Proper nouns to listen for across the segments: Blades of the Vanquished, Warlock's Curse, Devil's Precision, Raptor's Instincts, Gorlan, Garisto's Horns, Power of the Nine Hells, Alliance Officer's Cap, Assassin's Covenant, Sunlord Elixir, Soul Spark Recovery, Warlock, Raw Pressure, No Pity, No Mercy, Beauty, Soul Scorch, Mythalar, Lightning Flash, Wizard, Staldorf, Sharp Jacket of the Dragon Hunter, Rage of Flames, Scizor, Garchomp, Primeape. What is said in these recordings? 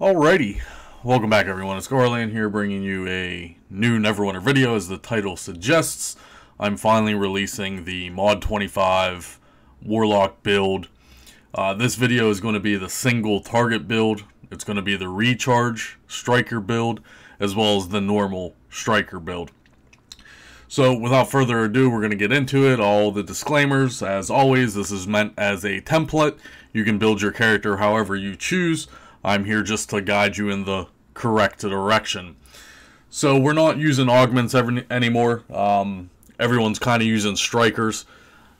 Alrighty, welcome back everyone, it's Gorlan here bringing you a new Neverwinter video. As the title suggests, I'm finally releasing the Mod 25 Warlock build. This video is going to be the single target build, it's going to be the recharge striker build, as well as the normal striker build. So without further ado, we're going to get into it. All the disclaimers, as always, this is meant as a template. You can build your character however you choose. I'm here just to guide you in the correct direction. So we're not using augments anymore. Everyone's kind of using strikers.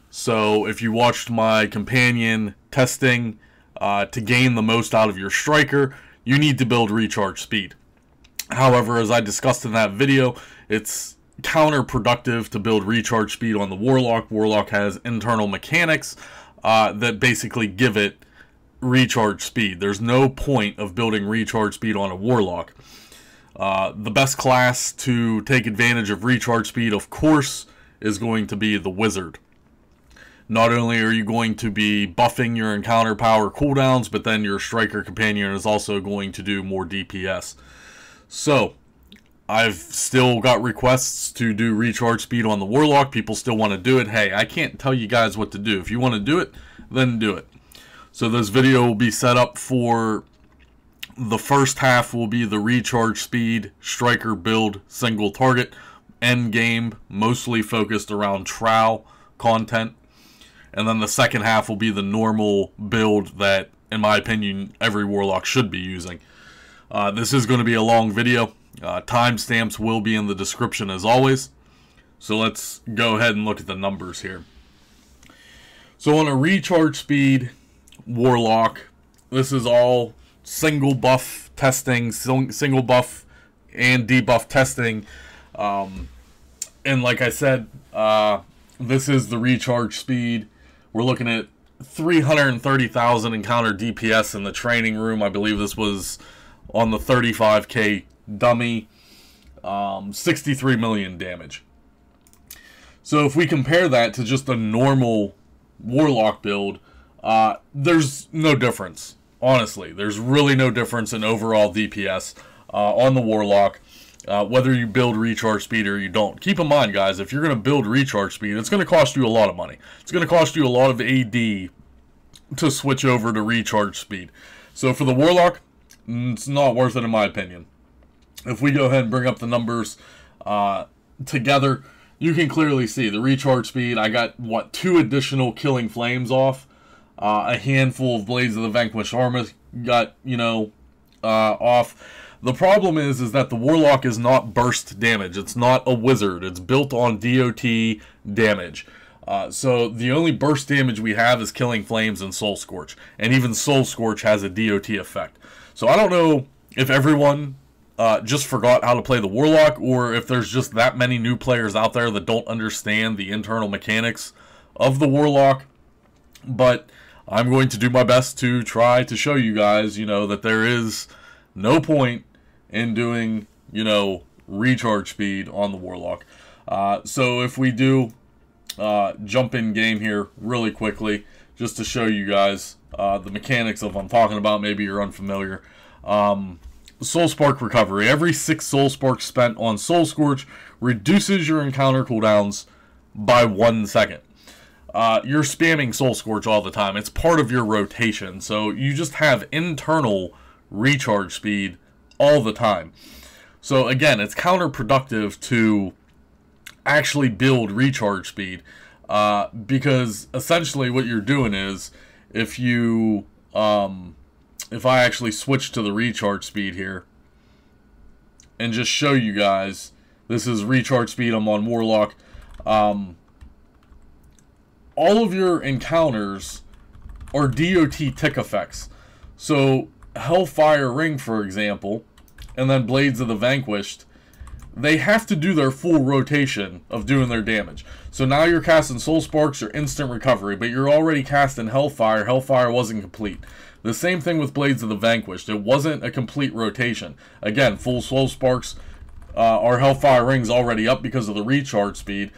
So if you watched my companion testing, to gain the most out of your striker, you need to build recharge speed. However, as I discussed in that video, it's counterproductive to build recharge speed on the Warlock. Warlock has internal mechanics that basically give it recharge speed. There's no point of building recharge speed on a Warlock. The best class to take advantage of recharge speed, of course, is going to be the Wizard. Not only are you going to be buffing your encounter power cooldowns, but then your striker companion is also going to do more DPS. So I've still got requests to do recharge speed on the Warlock. People still want to do it. Hey, I can't tell you guys what to do. If you want to do it, then do it. So this video will be set up for the first half will be the recharge speed striker build, single target, end game, mostly focused around Trow content. And then the second half will be the normal build that, in my opinion, every Warlock should be using. This is going to be a long video. Timestamps will be in the description as always. So let's go ahead and look at the numbers here. So on a recharge speed Warlock, this is all single buff testing, single buff and debuff testing, and like I said, this is the recharge speed. We're looking at 330,000 encounter DPS in the training room. I believe this was on the 35k dummy, 63 million damage. So if we compare that to just a normal Warlock build, there's no difference, honestly. There's really no difference in overall DPS on the Warlock, whether you build recharge speed or you don't. Keep in mind, guys, if you're going to build recharge speed, it's going to cost you a lot of money. It's going to cost you a lot of AD to switch over to recharge speed. So for the Warlock, it's not worth it in my opinion. If we go ahead and bring up the numbers together, you can clearly see the recharge speed. I got, what, 2 additional Killing Flames off. A handful of Blades of the Vanquished got, off. The problem is that the Warlock is not burst damage. It's not a Wizard. It's built on DOT damage. So the only burst damage we have is Killing Flames and Soul Scorch. And even Soul Scorch has a DOT effect. So I don't know if everyone just forgot how to play the Warlock, or if there's just that many new players out there that don't understand the internal mechanics of the Warlock. But I'm going to do my best to try to show you guys, that there is no point in doing, recharge speed on the Warlock. So if we do jump in game here really quickly, just to show you guys the mechanics of what I'm talking about, maybe you're unfamiliar. Soul Spark Recovery. Every 6 Soul Sparks spent on Soul Scorch reduces your encounter cooldowns by 1 second. You're spamming Soul Scorch all the time. It's part of your rotation. So you just have internal recharge speed all the time. So again, it's counterproductive to actually build recharge speed. Because essentially what you're doing is, if you, if I actually switch to the recharge speed here and just show you guys, this is recharge speed. I'm on Warlock. All of your encounters are DOT tick effects. So Hellfire Ring, for example, and then Blades of the Vanquished, they have to do their full rotation of doing their damage. So now you're casting Soul Sparks or Instant Recovery, but you're already casting Hellfire. Hellfire wasn't complete. The same thing with Blades of the Vanquished. It wasn't a complete rotation. Again, full Soul Sparks or Hellfire Ring's already up because of the recharge speed.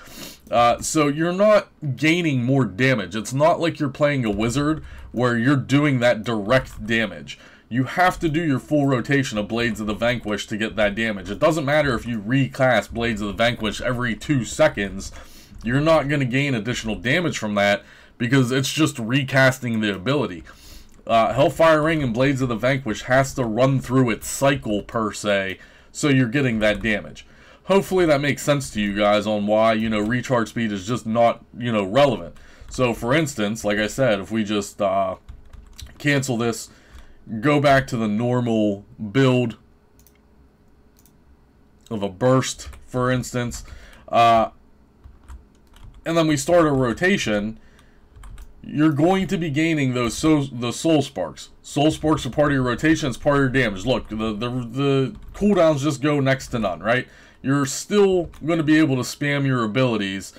So you're not gaining more damage. It's not like you're playing a Wizard where you're doing that direct damage. you have to do your full rotation of Blades of the Vanquished to get that damage. It doesn't matter if you reclass Blades of the Vanquished every 2 seconds. You're not going to gain additional damage from that because it's just recasting the ability. Hellfire Ring and Blades of the Vanquished has to run through its cycle per se, so you're getting that damage. Hopefully that makes sense to you guys on why, you know, recharge speed is just not, you know, relevant. So for instance, like I said, if we just cancel this, go back to the normal build of a burst, for instance, and then we start a rotation, you're going to be gaining those the Soul Sparks. Soul Sparks are part of your rotation, it's part of your damage. Look, the cooldowns just go next to none, right? You're still going to be able to spam your abilities.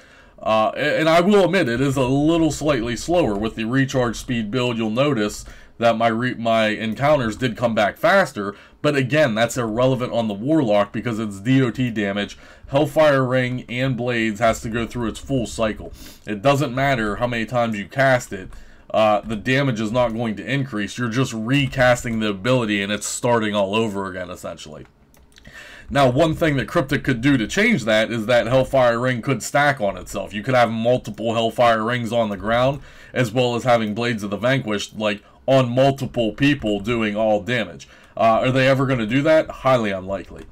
And I will admit, it is a little slightly slower. With the recharge speed build, you'll notice that my encounters did come back faster, but again, that's irrelevant on the Warlock because it's DOT damage. Hellfire Ring and Blades has to go through its full cycle. It doesn't matter how many times you cast it, the damage is not going to increase. You're just recasting the ability and it's starting all over again, essentially. Now, one thing that Cryptic could do to change that is that Hellfire Ring could stack on itself. You could have multiple Hellfire Rings on the ground, as well as having Blades of the Vanquished, like, on multiple people doing all damage. Are they ever going to do that? Highly unlikely.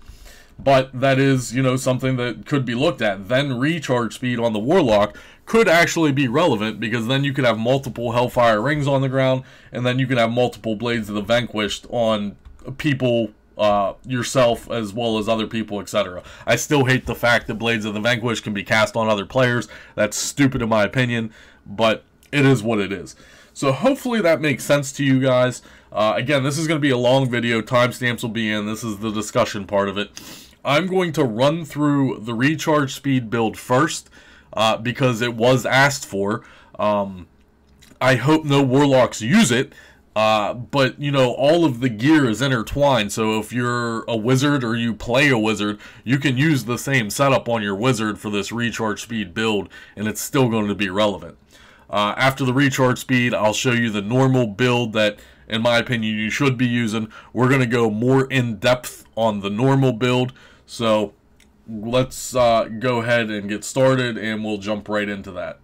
But that is, you know, something that could be looked at. Then recharge speed on the Warlock could actually be relevant, because then you could have multiple Hellfire Rings on the ground, and then you could have multiple Blades of the Vanquished on people, yourself, as well as other people, etc. I still hate the fact that Blades of the Vanquished can be cast on other players. That's stupid in my opinion, but it is what it is. So hopefully that makes sense to you guys. Again, this is going to be a long video. Timestamps will be in. This is the discussion part of it. I'm going to run through the recharge speed build first, because it was asked for. I hope no Warlocks use it. But, you know, all of the gear is intertwined, so if you're a wizard or you play a wizard, you can use the same setup on your wizard for this recharge speed build, and it's still going to be relevant. After the recharge speed, I'll show you the normal build that, in my opinion, you should be using. We're going to go more in-depth on the normal build, so let's go ahead and get started, and we'll jump right into that.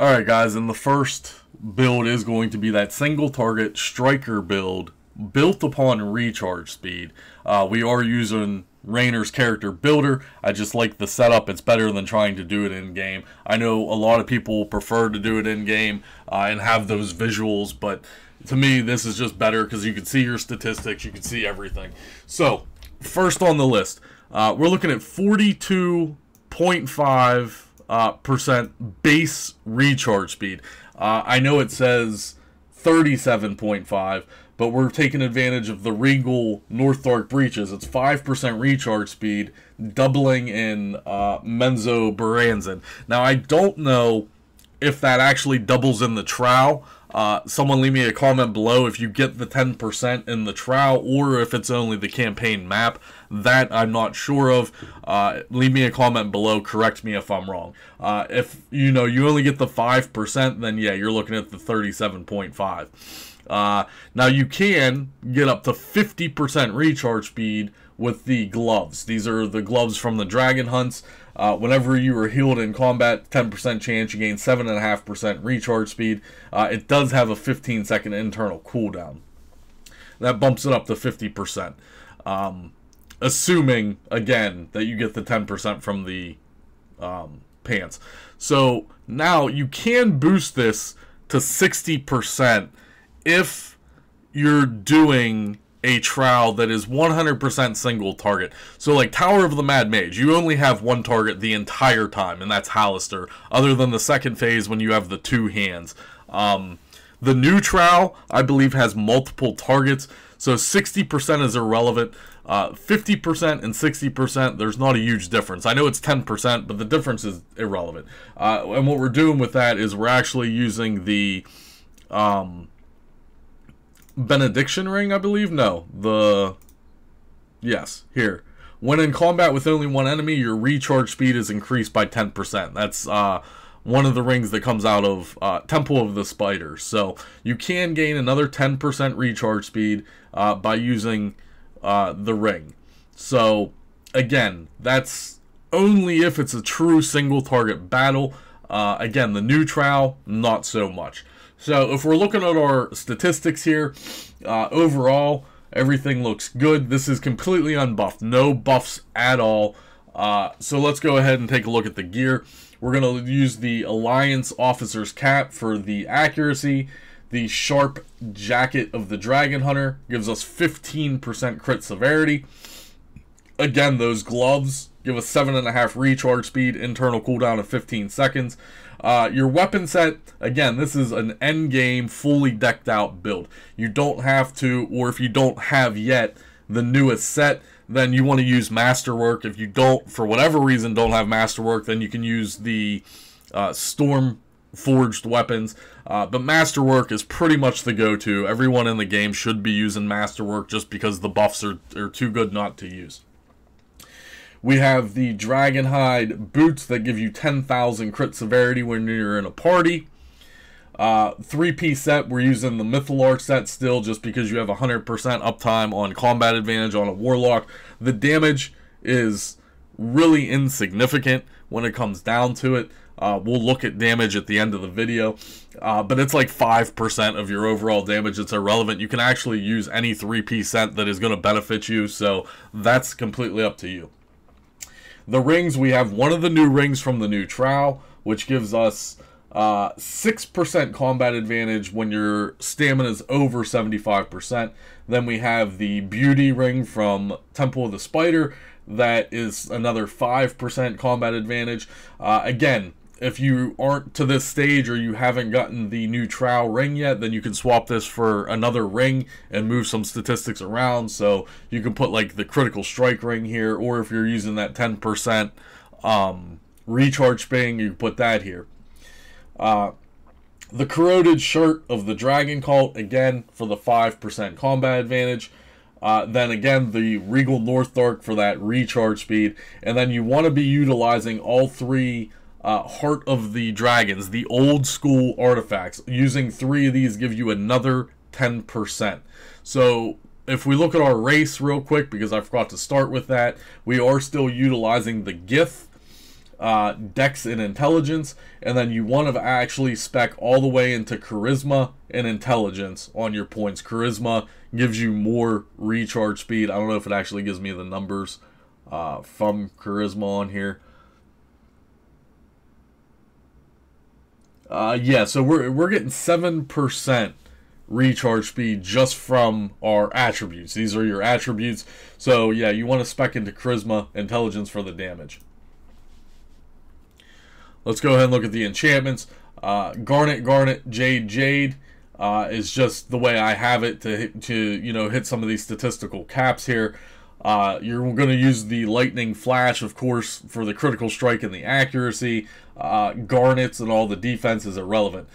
Alright guys, and the first build is going to be that single target striker build built upon recharge speed. We are using Raynor's character builder. I just like the setup. It's better than trying to do it in game. I know a lot of people prefer to do it in game and have those visuals, but to me this is just better because you can see your statistics, you can see everything. So first on the list, we're looking at 42.5 % base recharge speed. I know it says 37.5, but we're taking advantage of the Regal Northdark Breaches. It's 5% recharge speed, doubling in Menzoberranzan. Now, I don't know if that actually doubles in the Trow. Someone leave me a comment below if you get the 10% in the Trow or if it's only the campaign map. That I'm not sure of. Leave me a comment below. Correct me if I'm wrong. If you know you only get the 5%, then yeah, you're looking at the 37.5. Now you can get up to 50% recharge speed with the gloves. These are the gloves from the Dragon Hunts. Whenever you are healed in combat, 10% chance you gain 7.5% recharge speed. It does have a 15-second internal cooldown. That bumps it up to 50%. Assuming, again, that you get the 10% from the pants. So now you can boost this to 60% if you're doing a Trow that is 100% single target. So like Tower of the Mad Mage, you only have one target the entire time, and that's Hollister, other than the second phase when you have the two hands. The new Trow, I believe, has multiple targets, so 60% is irrelevant. 50% and 60%, there's not a huge difference. I know it's 10%, but the difference is irrelevant. And what we're doing with that is we're actually using the Benediction Ring, I believe? No. Yes, here. When in combat with only one enemy, your recharge speed is increased by 10%. That's one of the rings that comes out of Temple of the Spiders. So you can gain another 10% recharge speed by using the ring. So again, that's only if it's a true single target battle. Again, the new Trow, not so much. So if we're looking at our statistics here, overall, everything looks good. This is completely unbuffed, no buffs at all. So let's go ahead and take a look at the gear. We're going to use the Alliance Officer's Cap for the accuracy. The Sharp Jacket of the Dragon Hunter gives us 15% crit severity. Again, those gloves give us 7.5 recharge speed, internal cooldown of 15 seconds. Your weapon set, again, this is an end game, fully decked out build. You don't have to, or if you don't have yet the newest set, then you want to use Masterwork. If you don't, for whatever reason, don't have Masterwork, then you can use the Storm Forged weapons. But Masterwork is pretty much the go-to. Everyone in the game should be using Masterwork just because the buffs are too good not to use. We have the Dragonhide boots that give you 10,000 crit severity when you're in a party. Three-piece set, we're using the Mythalark set still just because you have 100% uptime on combat advantage on a Warlock. The damage is really insignificant when it comes down to it. We'll look at damage at the end of the video, but it's like 5% of your overall damage. It's irrelevant. You can actually use any three-piece set that is going to benefit you, so that's completely up to you. The rings, we have one of the new rings from the new Trow, which gives us 6% combat advantage when your stamina is over 75%. Then we have the Beauty ring from Temple of the Spider that is another 5% combat advantage. Again, if you aren't to this stage or you haven't gotten the new Trow ring yet, then you can swap this for another ring and move some statistics around. So you can put like the critical strike ring here, or if you're using that 10% recharge thing, you can put that here. The Corroded Shirt of the Dragon Cult, again, for the 5% combat advantage. Then again, the Regal Northdark for that recharge speed. And then you want to be utilizing all three Heart of the Dragons, the old school artifacts. Using three of these give you another 10%. So if we look at our race real quick, because I forgot to start with that, we are still utilizing the Gith, Dex and Intelligence, and then you want to actually spec all the way into Charisma and Intelligence on your points. Charisma gives you more recharge speed. I don't know if it actually gives me the numbers from Charisma on here. Yeah, so we're getting 7% recharge speed just from our attributes. These are your attributes. So yeah, you want to spec into Charisma, Intelligence for the damage. Let's go ahead and look at the enchantments. Garnet, Jade is just the way I have it to you know, hit some of these statistical caps here. You're going to use the Lightning Flash, of course, for the critical strike and the accuracy. Garnets and all the defense is irrelevant.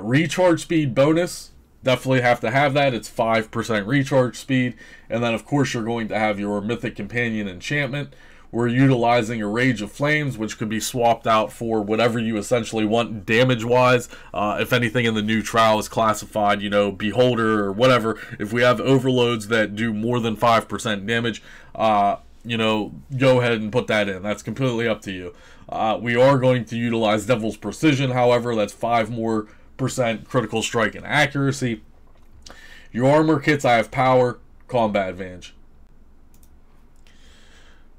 Recharge speed bonus, definitely have to have that. It's 5% recharge speed. And then, of course, you're going to have your Mythic Companion enchantment. We're utilizing a Rage of Flames, which could be swapped out for whatever you essentially want damage-wise. If anything in the new Trow is classified, you know, Beholder or whatever, if we have overloads that do more than 5% damage, you know, go ahead and put that in. That's completely up to you. We are going to utilize Devil's Precision, however. That's 5% more critical strike and accuracy. Your armor kits, I have Power, Combat Advantage.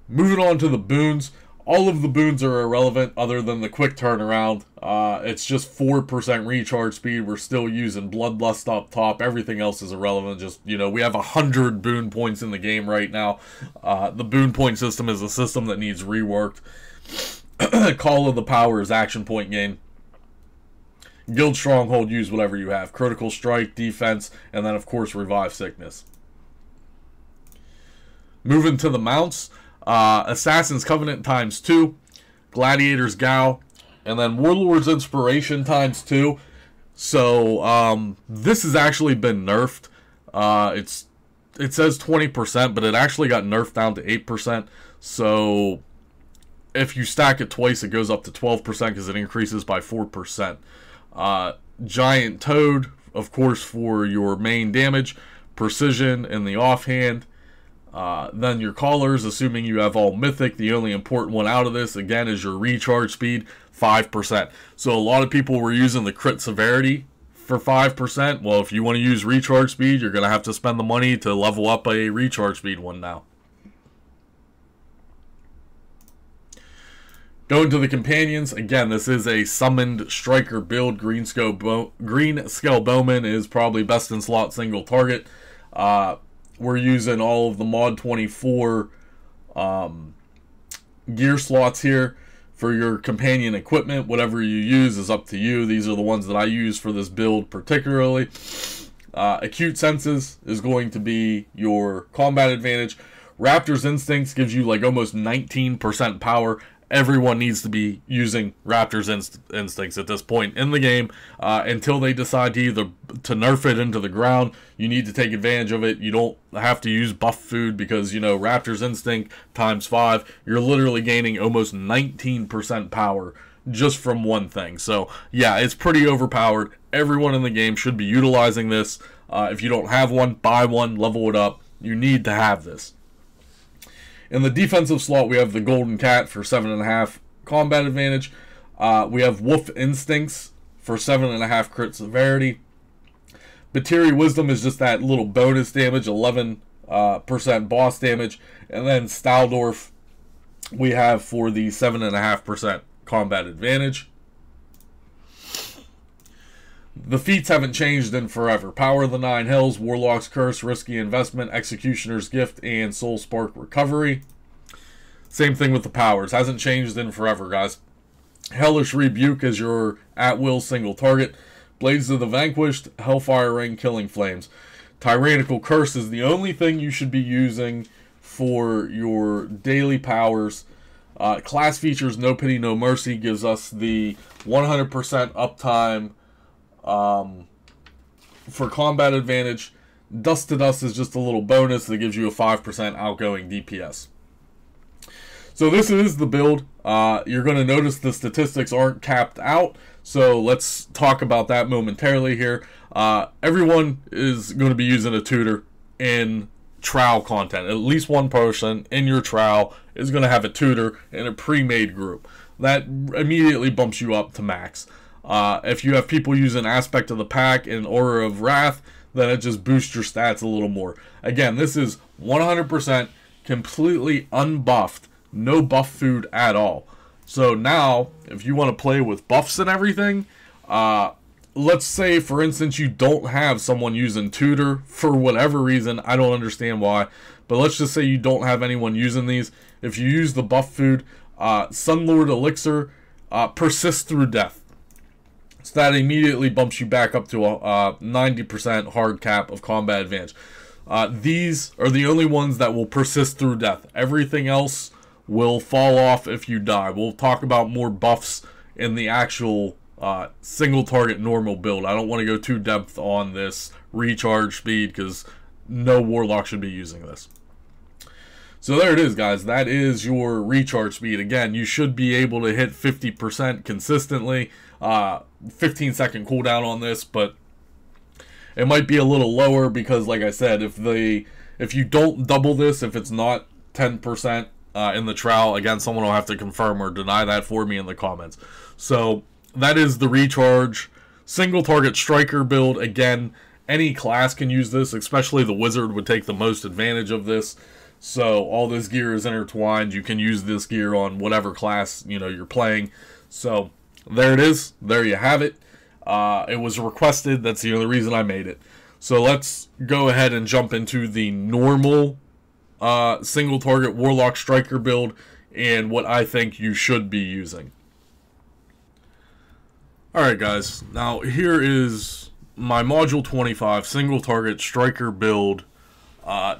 Moving on to the boons, all of the boons are irrelevant other than the quick turnaround. It's just 4% recharge speed. We're still using Bloodlust up top. Everything else is irrelevant. Just, you know, we have 100 boon points in the game right now. The boon point system is a system that needs reworked. Call of the Power is action point gain. Guild Stronghold, use whatever you have. Critical Strike, defense, and then, of course, Revive Sickness. Moving to the mounts. Assassin's Covenant ×2, Gladiator's Gow, and then Warlord's Inspiration ×2. So this has actually been nerfed. It says 20%, but it actually got nerfed down to 8%. So if you stack it twice, it goes up to 12% because it increases by 4%. Giant Toad, of course, for your main damage, precision in the offhand. Then your callers, assuming you have all mythic. The only important one out of this, again, is your recharge speed, 5%. So a lot of people were using the crit severity for 5%. Well, if you want to use recharge speed, you're going to have to spend the money to level up a recharge speed one now. Going to the companions, again, this is a summoned striker build. Green Scale Bowman is probably best in slot single target. We're using all of the mod 24 gear slots here for your companion equipment. Whatever you use is up to you. These are the ones that I use for this build particularly. Acute Senses is going to be your combat advantage. Raptor's Instincts gives you like almost 19% power. Everyone needs to be using Raptor's Instincts at this point in the game until they decide to either nerf it into the ground. You need to take advantage of it. You don't have to use buff food because, you know, Raptor's Instinct times 5. You're literally gaining almost 19% power just from one thing. So, yeah, it's pretty overpowered. Everyone in the game should be utilizing this. If you don't have one, buy one, level it up. You need to have this. In the defensive slot, we have the Golden Cat for 7.5 combat advantage. We have Wolf Instincts for 7.5 crit severity. Bateria Wisdom is just that little bonus damage, 11% boss damage. And then Staldorf we have for the 7.5% combat advantage. The feats haven't changed in forever. Power of the Nine Hells, Warlock's Curse, Risky Investment, Executioner's Gift, and Soul Spark Recovery. Same thing with the powers. Hasn't changed in forever, guys. Hellish Rebuke is your at-will single target. Blades of the Vanquished, Hellfire Ring, Killing Flames. Tyrannical Curse is the only thing you should be using for your daily powers. Class features, No Pity, No Mercy gives us the 100% uptime for combat advantage. Dust to Dust is just a little bonus that gives you a 5% outgoing DPS. So this is the build. You're going to notice the statistics aren't capped out, so let's talk about that momentarily here. Everyone is going to be using a tutor in Trow content. At least one person in your Trow is going to have a tutor in a pre-made group. That immediately bumps you up to max. If you have people using Aspect of the Pack and Aura of Wrath, then it just boosts your stats a little more. Again, this is 100% completely unbuffed, no buff food at all. So now, if you want to play with buffs and everything, let's say, for instance, you don't have someone using Tutor for whatever reason. I don't understand why, but let's just say you don't have anyone using these. If you use the buff food, Sunlord Elixir persists through death. So that immediately bumps you back up to a 90% hard cap of combat advantage. These are the only ones that will persist through death. Everything else will fall off if you die. We'll talk about more buffs in the actual single target normal build. I don't want to go too depth on this recharge speed because no warlock should be using this. So there it is, guys. That is your recharge speed. Again, you should be able to hit 50% consistently. 15-second cooldown on this, but it might be a little lower because, like I said, if you don't double this, if it's not 10% in the Trow, again, someone will have to confirm or deny that for me in the comments. So that is the recharge single target striker build. Again, any class can use this, especially the wizard would take the most advantage of this. So all this gear is intertwined. You can use this gear on whatever class, you know, you're playing. So there it is. There you have it. It was requested. That's the only reason I made it. So let's go ahead and jump into the normal single target warlock striker build and what I think you should be using. Alright guys, now here is my module 25 single target striker build,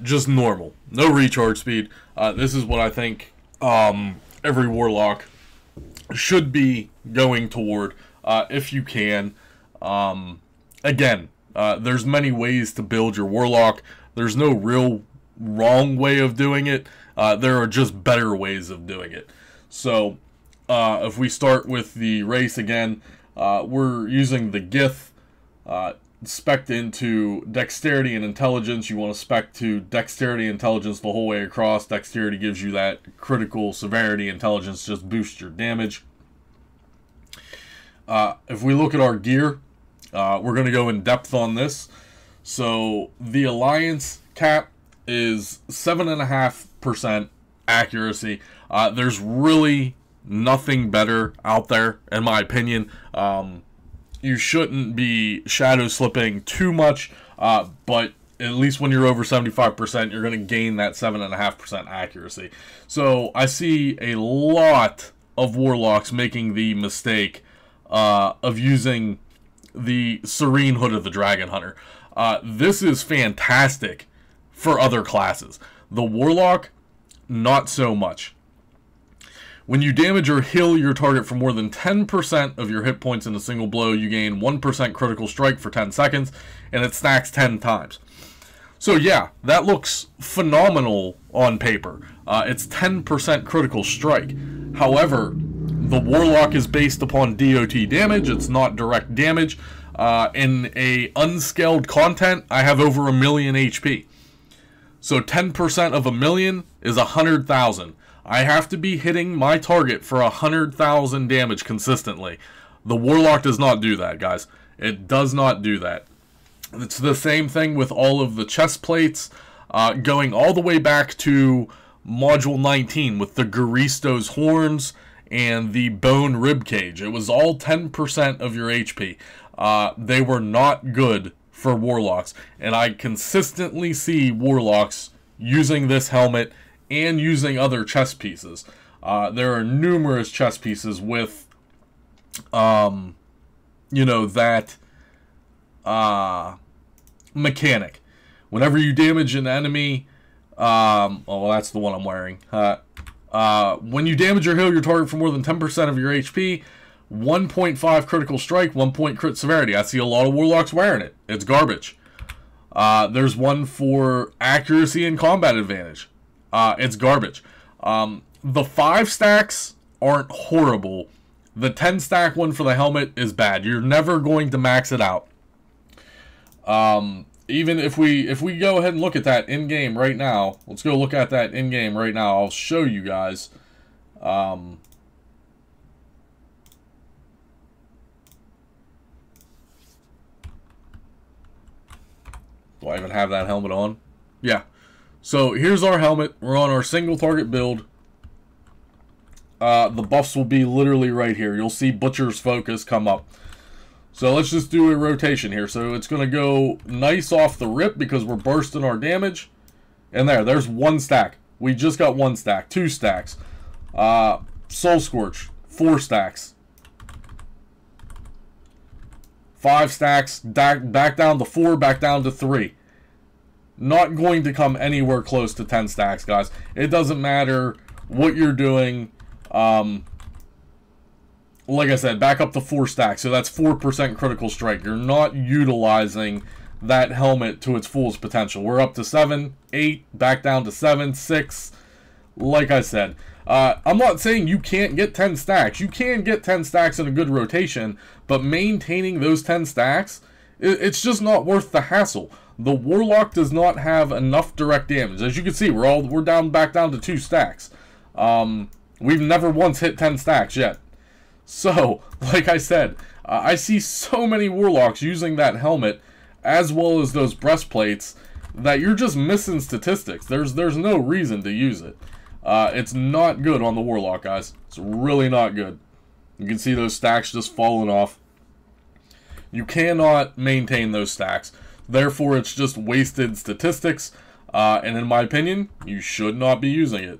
just normal. No recharge speed. This is what I think every warlock should be going toward if you can. Again, there's many ways to build your warlock. There's no real wrong way of doing it. There are just better ways of doing it. So if we start with the race again, we're using the Gith, spec'd into Dexterity and Intelligence. You want to spec to Dexterity, Intelligence the whole way across. Dexterity gives you that critical severity. Intelligence just boosts your damage. If we look at our gear, we're going to go in depth on this. So the Alliance cap is 7.5% accuracy. There's really nothing better out there, in my opinion. You shouldn't be shadow slipping too much, but at least when you're over 75%, you're going to gain that 7.5% accuracy. So I see a lot of warlocks making the mistake of using the Serene Hood of the Dragon Hunter. This is fantastic for other classes. The Warlock, not so much. When you damage or heal your target for more than 10% of your hit points in a single blow, you gain 1% critical strike for 10 seconds, and it stacks 10 times. So yeah, that looks phenomenal on paper. It's 10% critical strike. However, the Warlock is based upon DOT damage, it's not direct damage. In a unscaled content, I have over 1,000,000 HP. So 10% of 1,000,000 is 100,000. I have to be hitting my target for 100,000 damage consistently. The Warlock does not do that, guys. It does not do that. It's the same thing with all of the chest plates, going all the way back to Module 19 with the Garisto's Horns and the Bone Rib Cage. It was all 10% of your HP. They were not good for Warlocks, and I consistently see Warlocks using this helmet and using other chess pieces. There are numerous chess pieces with, you know, that mechanic. Whenever you damage an enemy, oh, well, that's the one I'm wearing. When you damage or heal your target for more than 10% of your HP, 1.5 critical strike, 1 point crit severity. I see a lot of warlocks wearing it. It's garbage. There's one for accuracy and combat advantage. It's garbage. The 5 stacks aren't horrible. The 10-stack one for the helmet is bad. You're never going to max it out. Even if we go ahead and look at that in game right now, let's go look at that in game right now. I'll show you guys. Do I even have that helmet on? Yeah. So here's our helmet. We're on our single target build. The buffs will be literally right here. You'll see Butcher's Focus come up. So let's just do a rotation here. So it's going to go nice off the rip because we're bursting our damage. And there's 1 stack. We just got 1 stack. 2 stacks. Soul Scorch, 4 stacks. 5 stacks, back down to 4, back down to 3. Not going to come anywhere close to 10 stacks, guys. It doesn't matter what you're doing. Like I said, back up to 4 stacks. So that's 4% critical strike. You're not utilizing that helmet to its fullest potential. We're up to 7, 8, back down to 7, 6. Like I said, I'm not saying you can't get 10 stacks. You can get 10 stacks in a good rotation, but maintaining those 10 stacks, it's just not worth the hassle. The Warlock does not have enough direct damage. As you can see, we're down back down to 2 stacks. We've never once hit 10 stacks yet. So, like I said, I see so many Warlocks using that helmet as well as those breastplates that you're just missing statistics. There's no reason to use it. It's not good on the Warlock, guys. It's really not good. You can see those stacks just falling off. You cannot maintain those stacks. Therefore, it's just wasted statistics, and in my opinion, you should not be using it.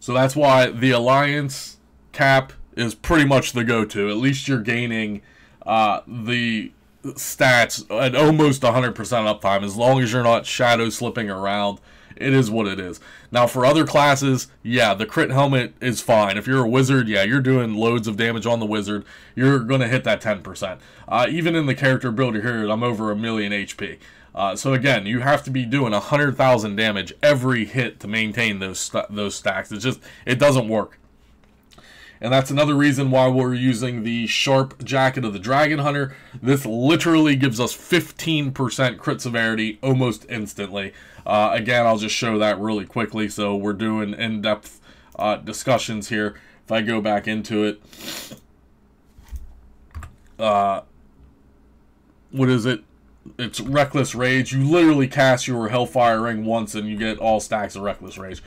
So that's why the Alliance cap is pretty much the go-to. At least you're gaining the stats at almost 100% uptime. As long as you're not shadow slipping around, it is what it is. Now, for other classes, yeah, the crit helmet is fine. If you're a wizard, yeah, you're doing loads of damage on the wizard. You're going to hit that 10%. Even in the character builder here, I'm over 1,000,000 HP. So again, you have to be doing 100,000 damage every hit to maintain those stacks. It's just, it doesn't work. And that's another reason why we're using the Sharp Jacket of the Dragon Hunter. This literally gives us 15% crit severity almost instantly. Again, I'll just show that really quickly. So we're doing in-depth discussions here. If I go back into it, what is it? It's Reckless Rage. You literally cast your Hellfire Ring once and you get all stacks of Reckless Rage.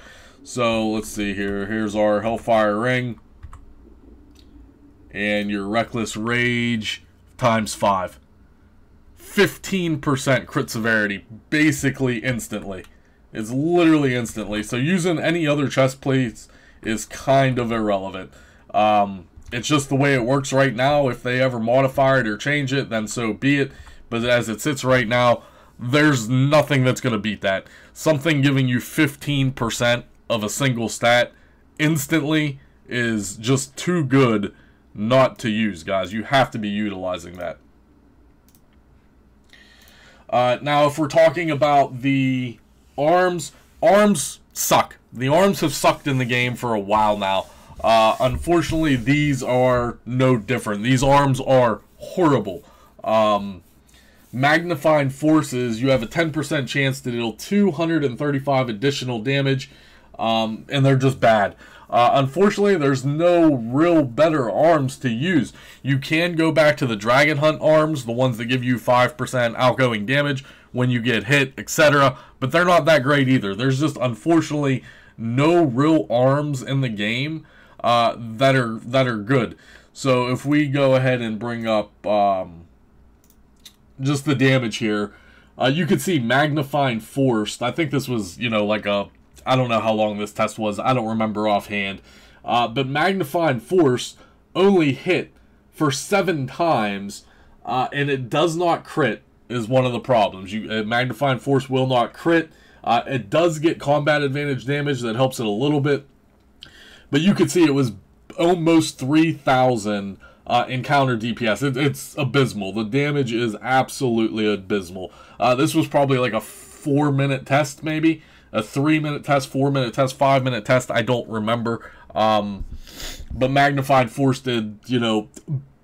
So let's see here. Here's our Hellfire Ring. And your Reckless Rage times 5. 15% crit severity, basically instantly. It's literally instantly. So using any other chest plates is kind of irrelevant. It's just the way it works right now. If they ever modify it or change it, then so be it. But as it sits right now, there's nothing that's going to beat that. Something giving you 15% of a single stat instantly is just too good not to use, guys. You have to be utilizing that. Now, if we're talking about the arms, arms suck. The arms have sucked in the game for a while now. Unfortunately, these are no different. These arms are horrible. Magnifying Forces, you have a 10% chance to deal 235 additional damage, and they're just bad. Unfortunately, there's no real better arms to use. You can go back to the Dragon Hunt arms, the ones that give you 5% outgoing damage when you get hit, etc. But they're not that great either. There's just, unfortunately, no real arms in the game that are good. So if we go ahead and bring up just the damage here, you can see Magnifying Force. I think this was, you know, like a, I don't know how long this test was. I don't remember offhand. But Magnifying Force only hit for 7 times, and it does not crit is one of the problems. Magnifying Force will not crit. It does get combat advantage damage. That helps it a little bit. But you could see it was almost 3,000 encounter DPS. It's abysmal. The damage is absolutely abysmal. This was probably like a 4-minute test maybe. A 3-minute test, 4-minute test, 5-minute test, I don't remember. But Magnified Force did, you know,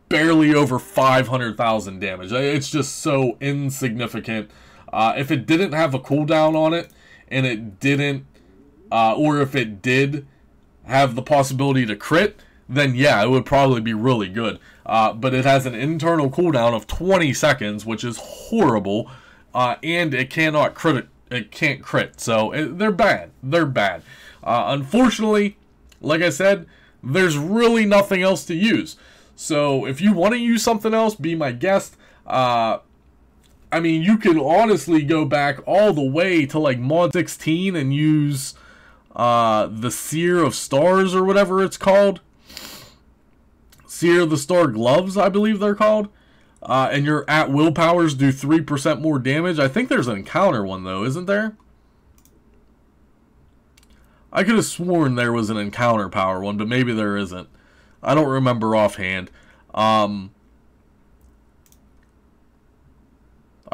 barely over 500,000 damage. It's just so insignificant. If it didn't have a cooldown on it, and it didn't, or if it did have the possibility to crit, then yeah, it would probably be really good. But it has an internal cooldown of 20 seconds, which is horrible, and it cannot crit it. It can't crit, so they're bad. They're bad. Unfortunately, like I said, there's really nothing else to use. So if you want to use something else, be my guest. I mean, you can honestly go back all the way to like Mod 16 and use the Seer of Stars or whatever it's called. Seer of the Star Gloves, I believe they're called. And your at-will powers do 3% more damage. I think there's an encounter one, though, isn't there? I could have sworn there was an encounter power one, but maybe there isn't. I don't remember offhand. I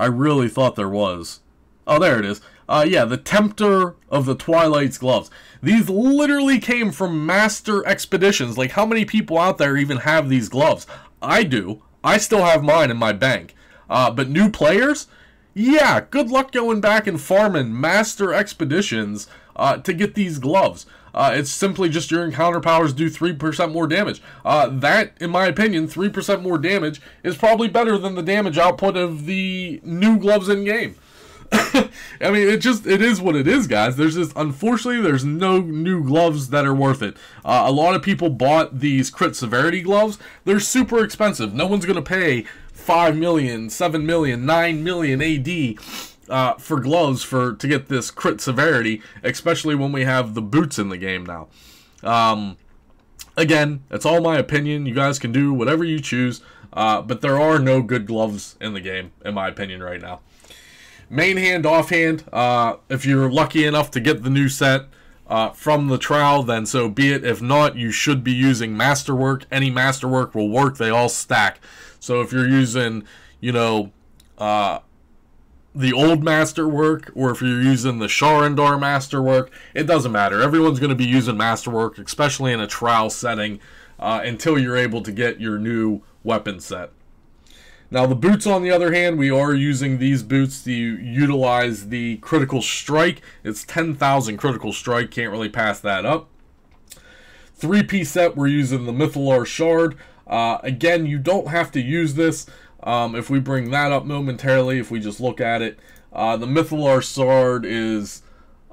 really thought there was. Oh, there it is. Yeah, the Tempter of the Twilight's Gloves. These literally came from Master Expeditions. Like, how many people out there even have these gloves? I do. I still have mine in my bank. But new players? Yeah, good luck going back and farming Master Expeditions to get these gloves. It's simply just your encounter powers do 3% more damage. That, in my opinion, 3% more damage is probably better than the damage output of the new gloves in-game. I mean, it is what it is, guys. There's just, unfortunately, there's no new gloves that are worth it. A lot of people bought these crit severity gloves. They're super expensive. No one's going to pay 5 million, 7 million, 9 million AD for gloves to get this crit severity, especially when we have the boots in the game now. Again, it's all my opinion. You guys can do whatever you choose, but there are no good gloves in the game, in my opinion, right now. Main hand, offhand, if you're lucky enough to get the new set from the Trow, then so be it. If not, you should be using Masterwork. Any Masterwork will work. They all stack. So if you're using, you know, the old Masterwork, or if you're using the Sharandar Masterwork, it doesn't matter. Everyone's going to be using Masterwork, especially in a trial setting, until you're able to get your new weapon set. Now the boots, on the other hand, we are using these boots to utilize the critical strike. It's 10,000 critical strike, can't really pass that up. Three-piece set, we're using the Mythalar Shard. Again, you don't have to use this. If we bring that up momentarily, if we just look at it, the Mythalar Shard is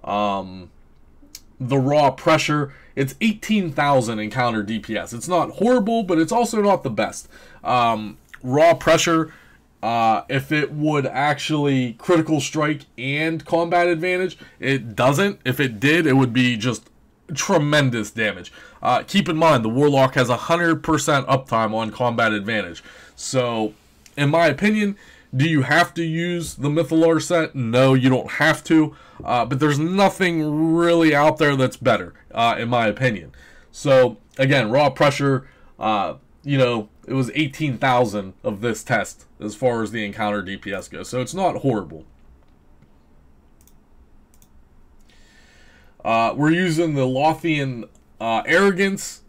the Raw Pressure. It's 18,000 in counter DPS. It's not horrible, but it's also not the best. Raw Pressure, if it would actually critical strike and combat advantage, it doesn't. If it did, it would be just tremendous damage. Keep in mind, the Warlock has 100% uptime on combat advantage. So, in my opinion, do you have to use the Mythalar set? No, you don't have to. But there's nothing really out there that's better, in my opinion. So, again, Raw Pressure, you know, it was 18,000 of this test as far as the encounter DPS goes, so it's not horrible. We're using the Lothian Arrogance,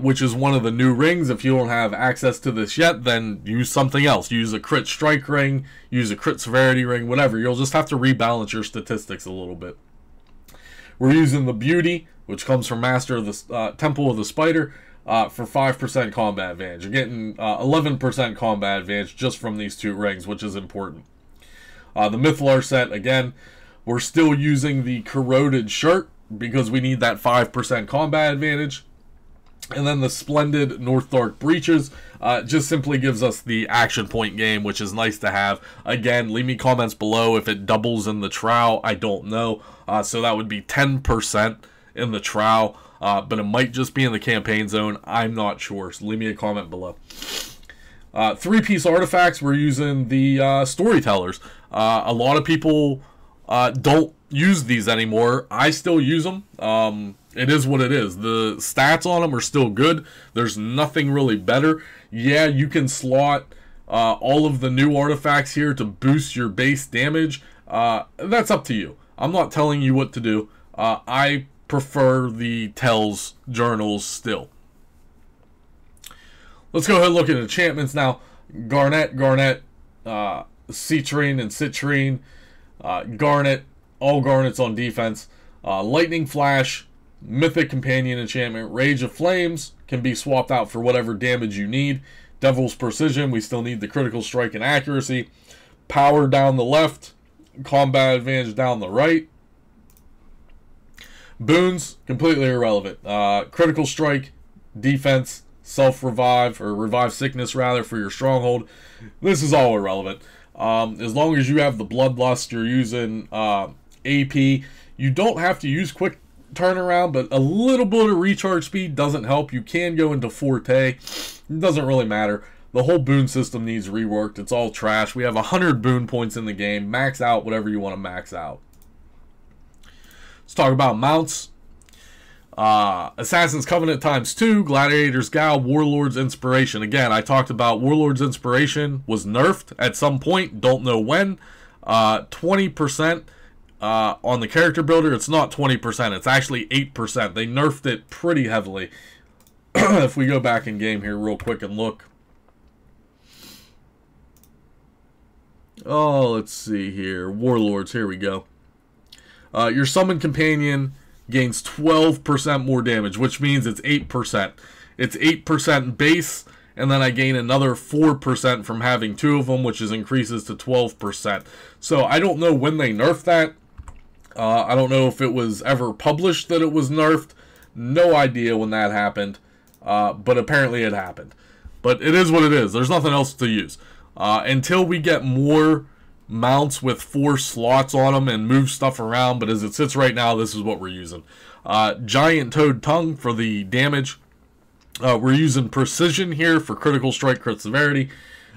which is one of the new rings. If you don't have access to this yet, then use something else. Use a crit strike ring, use a crit severity ring, whatever. You'll just have to rebalance your statistics a little bit. We're using the Beauty, which comes from Master of the Temple of the Spider, for 5% combat advantage. You're getting 11% combat advantage just from these two rings, which is important. The Mythalar set, again, we're still using the Corroded Shirt because we need that 5% combat advantage. And then the Splendid Northdark Breaches just simply gives us the action point game, which is nice to have. Again, leave me comments below if it doubles in the Trow. I don't know. So that would be 10% in the Trow. But it might just be in the campaign zone. I'm not sure, so leave me a comment below. Three-piece artifacts, we're using the Storytellers. A lot of people don't use these anymore. I still use them. It is what it is. The stats on them are still good. There's nothing really better. Yeah, you can slot all of the new artifacts here to boost your base damage. That's up to you. I'm not telling you what to do. I prefer the Tells journals still. Let's go ahead and look at enchantments now. Garnet, Citrine and Citrine, Garnet, all Garnets on defense, Lightning Flash, Mythic Companion enchantment, Rage of Flames can be swapped out for whatever damage you need, Devil's Precision, we still need the critical strike and accuracy, power down the left, combat advantage down the right. Boons, completely irrelevant. Critical strike, defense, self-revive, or revive sickness rather, for your stronghold. This is all irrelevant. As long as you have the Bloodlust, you're using AP. You don't have to use quick turnaround, but a little bit of recharge speed doesn't help. You can go into Forte. It doesn't really matter. The whole boon system needs reworked. It's all trash. We have 100 boon points in the game. Max out whatever you want to max out. Let's talk about mounts. Assassin's Covenant ×2, Gladiator's Gow, Warlord's Inspiration. Again, I talked about Warlord's Inspiration was nerfed at some point, don't know when. 20% on the character builder. It's not 20%, it's actually 8%. They nerfed it pretty heavily. If we go back in game here real quick and look. Oh, let's see here. Warlords, here we go. Your summoned companion gains 12% more damage, which means it's 8%. It's 8% base, and then I gain another 4% from having two of them, which is increases to 12%. So I don't know when they nerfed that. I don't know if it was ever published that it was nerfed. No idea when that happened, but apparently it happened. But it is what it is. There's nothing else to use. Until we get more mounts with 4 slots on them and move stuff around, but as it sits right now, this is what we're using. Giant Toad Tongue for the damage. We're using Precision here for critical strike, crit severity.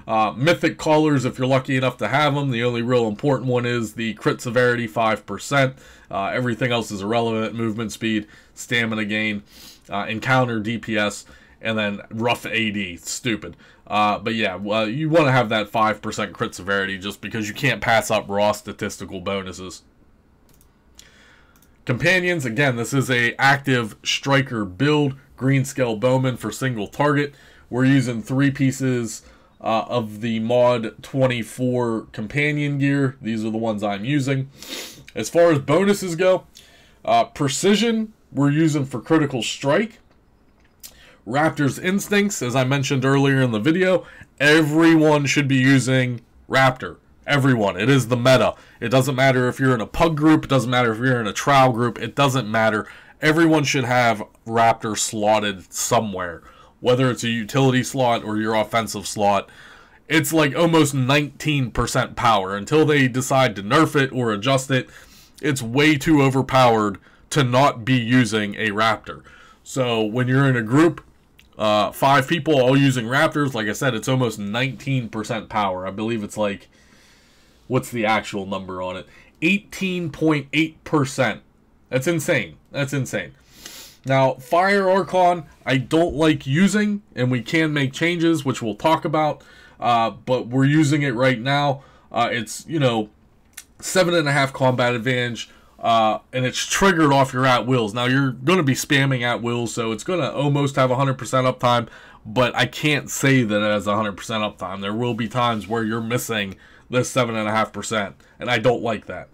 Mythic Collars if you're lucky enough to have them. The only real important one is the crit severity, 5%. Everything else is irrelevant. Movement speed, stamina gain, encounter DPS, and then rough AD. Stupid. But yeah, well, you want to have that 5% crit severity just because you can't pass up raw statistical bonuses. Companions, again, this is a active striker build. Green Scale Bowman for single target. We're using 3 pieces of the mod 24 companion gear. These are the ones I'm using. As far as bonuses go, Precision we're using for critical strike. Raptor's Instincts, as I mentioned earlier in the video, everyone should be using Raptor. Everyone. It is the meta. It doesn't matter if you're in a pug group. It doesn't matter if you're in a Trow group. It doesn't matter. Everyone should have Raptor slotted somewhere, whether it's a utility slot or your offensive slot. It's like almost 19% power. Until they decide to nerf it or adjust it, it's way too overpowered to not be using a Raptor. So when you're in a group, 5 people all using Raptors, like I said, it's almost 19% power. I believe it's like, what's the actual number on it? 18.8%. That's insane. That's insane. Now, Fire Archon, I don't like using, and we can make changes, which we'll talk about, but we're using it right now. It's, you know, 7.5 combat advantage, and it's triggered off your at-wills. Now, you're going to be spamming at-wills, so it's going to almost have 100% uptime, but I can't say that it has 100% uptime. There will be times where you're missing this 7.5%, and I don't like that.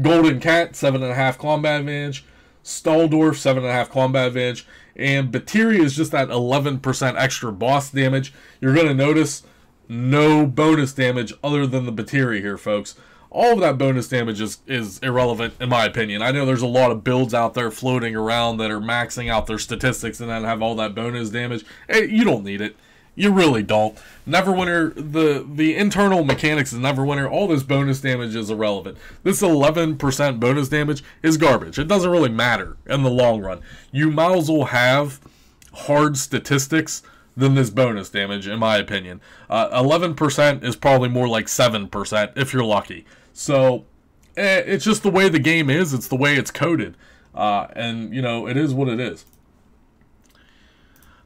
Golden Cat, 7.5 combat advantage. Staldorf, 7.5 combat advantage. And Bateria is just that 11% extra boss damage. You're going to notice no bonus damage other than the Bateria here, folks. All of that bonus damage is irrelevant, in my opinion. I know there's a lot of builds out there floating around that are maxing out their statistics and then have all that bonus damage. You don't need it. You really don't. Neverwinter, the internal mechanics of Neverwinter, all this bonus damage is irrelevant. This 11% bonus damage is garbage. It doesn't really matter in the long run. You might as well have hard statistics than this bonus damage, in my opinion. 11% is probably more like 7% if you're lucky. So it's just the way the game is. It's the way it's coded. And, you know, it is what it is.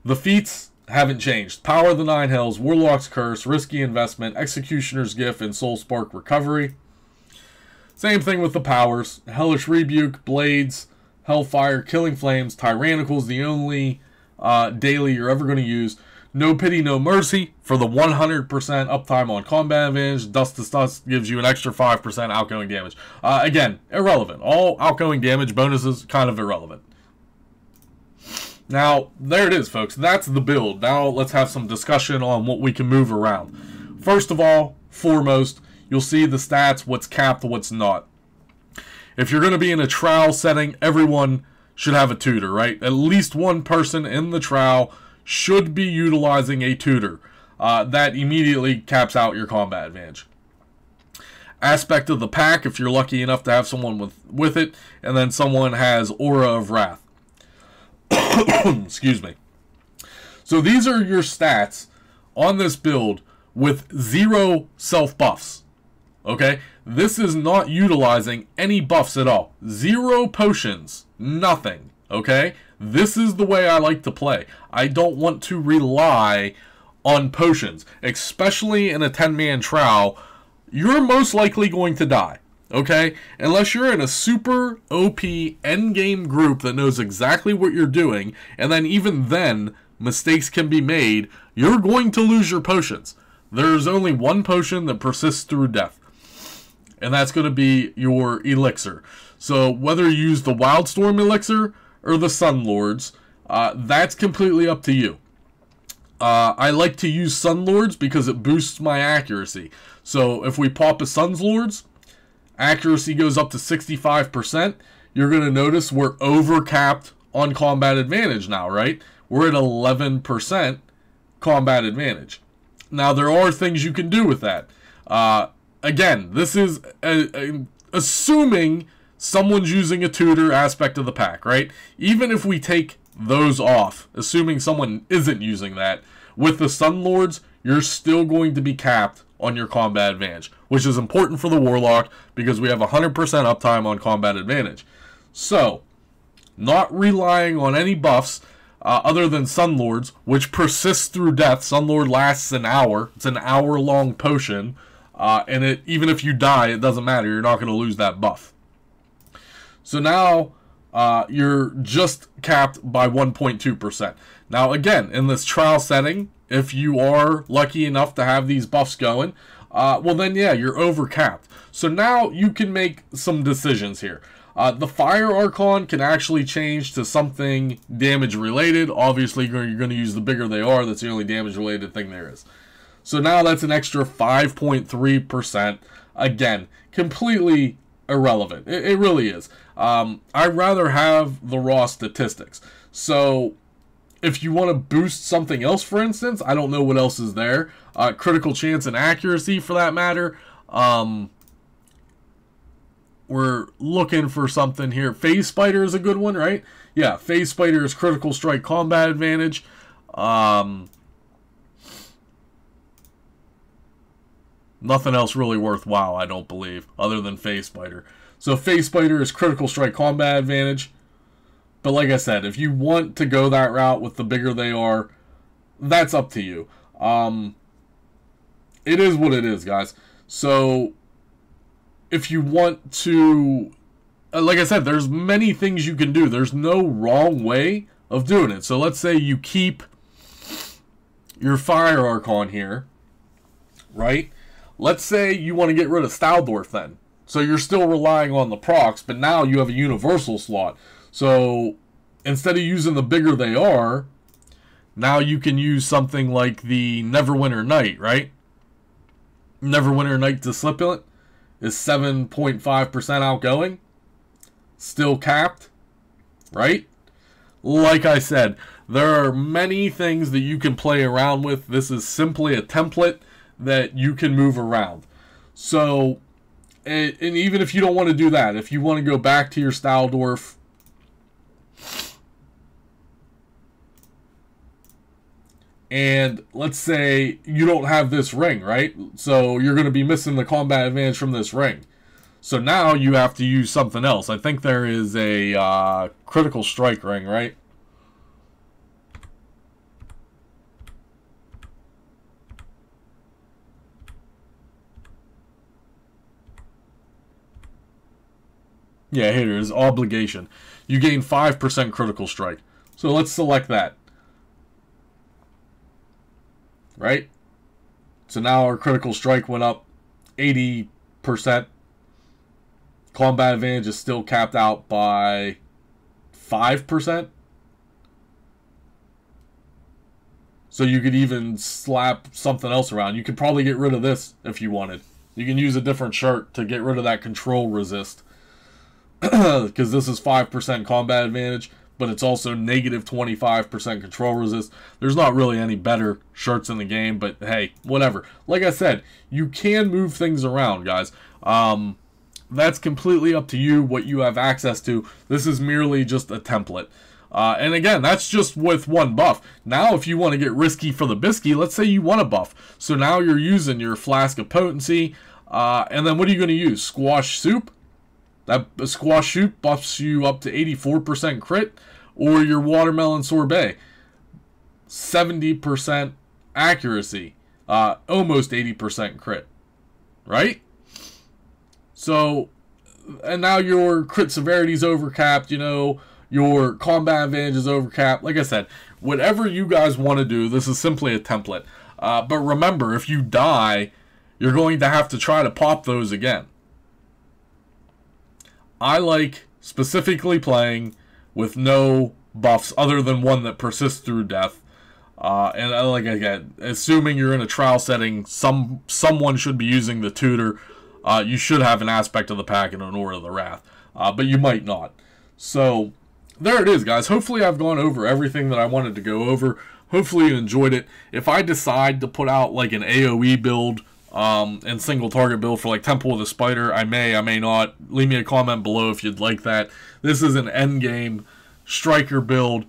The feats haven't changed. Power of the Nine Hells, Warlock's Curse, Risky Investment, Executioner's Gith, and Soul Spark Recovery. Same thing with the powers. Hellish Rebuke, Blades, Hellfire, Killing Flames, Tyrannical's the only daily you're ever going to use. No Pity, No Mercy for the 100% uptime on combat advantage. Dust to Dust gives you an extra 5% outgoing damage. Again, irrelevant. All outgoing damage bonuses kind of irrelevant. Now, there it is, folks. That's the build. Now, let's have some discussion on what we can move around. First of all, foremost, you'll see the stats, what's capped, what's not. If you're going to be in a Trow setting, everyone should have a tutor, right? At least one person in the Trow should be utilizing a tutor. That immediately caps out your combat advantage. Aspect of the pack, if you're lucky enough to have someone with it, and then someone has Aura of Wrath. Excuse me. So these are your stats on this build with 0 self buffs. Okay, this is not utilizing any buffs at all. 0 potions, nothing. Okay, this is the way I like to play. I don't want to rely on potions, especially in a 10-man Trow. You're most likely going to die. Okay, unless you're in a super OP endgame group that knows exactly what you're doing, and then even then, mistakes can be made, you're going to lose your potions. There's only one potion that persists through death, and that's going to be your elixir. So whether you use the Wildstorm elixir or the Sunlord's, that's completely up to you. I like to use Sunlord's because it boosts my accuracy. So if we pop a Sunlord's, accuracy goes up to 65%. You're going to notice we're overcapped on combat advantage now, right? We're at 11% combat advantage. Now, there are things you can do with that. Again, this is assuming someone's using a tutor aspect of the pack, right? Even if we take those off, assuming someone isn't using that, with the Sunlord's, you're still going to be capped on your combat advantage, which is important for the Warlock because we have 100% uptime on combat advantage. So, not relying on any buffs, other than Sunlord's, which persists through death. Sunlord lasts an hour. It's an hour-long potion, and it, even if you die, it doesn't matter. You're not going to lose that buff. So now you're just capped by 1.2%. Now, again, in this trial setting, if you are lucky enough to have these buffs going, well then, yeah, you're over-capped. So now you can make some decisions here. The Fire Archon can actually change to something damage-related. Obviously, you're going to use the bigger they are. That's the only damage-related thing there is. So now that's an extra 5.3%. Again, completely irrelevant. It really is. I'd rather have the raw statistics. So if you want to boost something else, for instance, I don't know what else is there. Critical chance and accuracy, for that matter. We're looking for something here. Phase Spider is a good one, right? Yeah, Phase Spider is critical strike combat advantage. Nothing else really worthwhile, I don't believe, other than Phase Spider. So Phase Spider is critical strike combat advantage. But like I said, if you want to go that route with the bigger they are, that's up to you. It is what it is, guys. So if you want to, like I said, there's many things you can do. There's no wrong way of doing it. So let's say you keep your Fire Archon here, right? Let's say you want to get rid of Staldorf then. So you're still relying on the procs, but now you have a universal slot. So instead of using the bigger they are, now you can use something like the Neverwinter Night, right? Neverwinter Night Discipline is 7.5% outgoing, still capped, right? Like I said, there are many things that you can play around with. This is simply a template that you can move around. So, and even if you don't want to do that, if you want to go back to your Staldorf, and let's say you don't have this ring, right? So you're going to be missing the combat advantage from this ring. So now you have to use something else. I think there is a critical strike ring, right? Yeah, here it is, obligation. You gain 5% critical strike. So let's select that. Right? So now our critical strike went up 80%. Combat advantage is still capped out by 5%. So you could even slap something else around. You could probably get rid of this if you wanted. You can use a different shirt to get rid of that control resist, because this is 5% combat advantage, but it's also negative 25% control resist. There's not really any better shirts in the game, but hey, whatever. Like I said, you can move things around, guys. That's completely up to you, what you have access to. This is merely just a template. And again, that's just with one buff. Now, if you want to get risky for the bisky, let's say you want a buff. So now you're using your Flask of Potency, and then what are you going to use? Squash Soup? That Squash Soup buffs you up to 84% crit, or your Watermelon Sorbet, 70% accuracy, almost 80% crit, right? So, and now your crit severity is overcapped, you know, your combat advantage is overcapped. Like I said, whatever you guys want to do, this is simply a template. But remember, if you die, you're going to have to try to pop those again. I like specifically playing with no buffs other than one that persists through death. And like again, assuming you're in a trial setting, someone should be using the tutor. You should have an aspect of the pack and an aura of the wrath, but you might not. So there it is, guys. Hopefully I've gone over everything that I wanted to go over. Hopefully you enjoyed it. If I decide to put out like an AoE build, and single target build for like Temple of the Spider, I may not. Leave me a comment below if you'd like that. This is an end game striker build,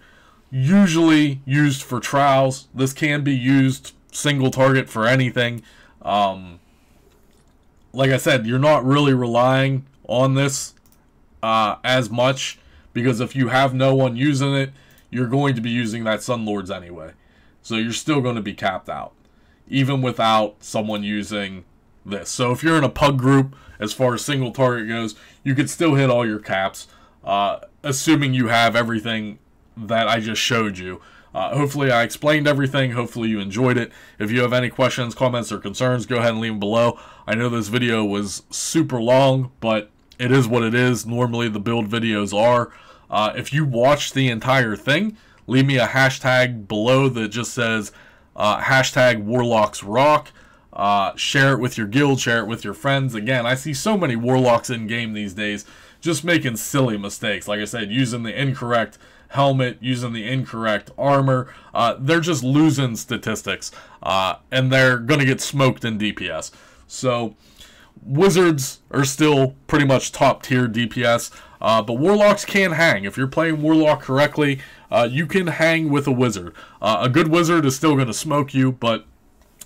usually used for trials. This can be used single target for anything. Like I said, you're not really relying on this as much, because if you have no one using it, you're going to be using that Sunlord's anyway. So you're still going to be capped out, even without someone using this. So if you're in a pug group, as far as single target goes, you could still hit all your caps, assuming you have everything that I just showed you. Hopefully I explained everything. Hopefully you enjoyed it. If you have any questions, comments, or concerns, go ahead and leave them below. I know this video was super long, but it is what it is. Normally the build videos are. If you watch the entire thing, leave me a hashtag below that just says hashtag Warlocks Rock. Share it with your guild, share it with your friends. Again, I see so many Warlocks in game these days just making silly mistakes. Like I said, using the incorrect helmet, using the incorrect armor. They're just losing statistics, and they're gonna get smoked in DPS. So Wizards are still pretty much top tier DPS, but Warlocks can hang. If you're playing Warlock correctly, you can hang with a Wizard. A good Wizard is still gonna smoke you, but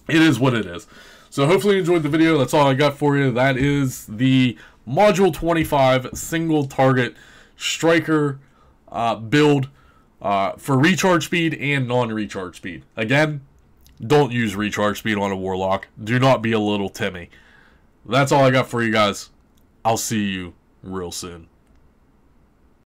it is what it is. So hopefully you enjoyed the video. That's all I got for you. That is the module 25 single target striker build for recharge speed and non-recharge speed. Again, don't use recharge speed on a Warlock. Do not be a little Timmy. That's all I got for you guys. I'll see you real soon.